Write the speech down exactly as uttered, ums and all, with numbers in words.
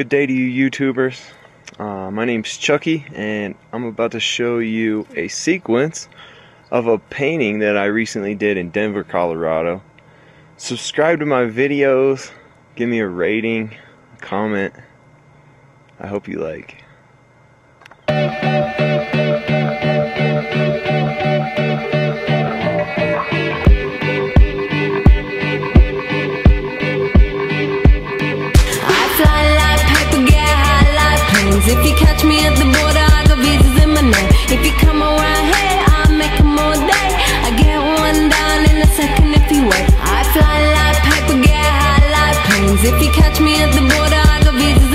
Good day to you YouTubers. Uh, my name's Chucky and I'm about to show you a sequence of a painting that I recently did in Denver, Colorado. Subscribe to my videos, give me a rating, comment. I hope you like. If you catch me at the border, I got visas in my name. If you come around here, I'll make them all day. I get one down in a second if you wait. I fly like paper, get high like planes. If you catch me at the border, I got visas.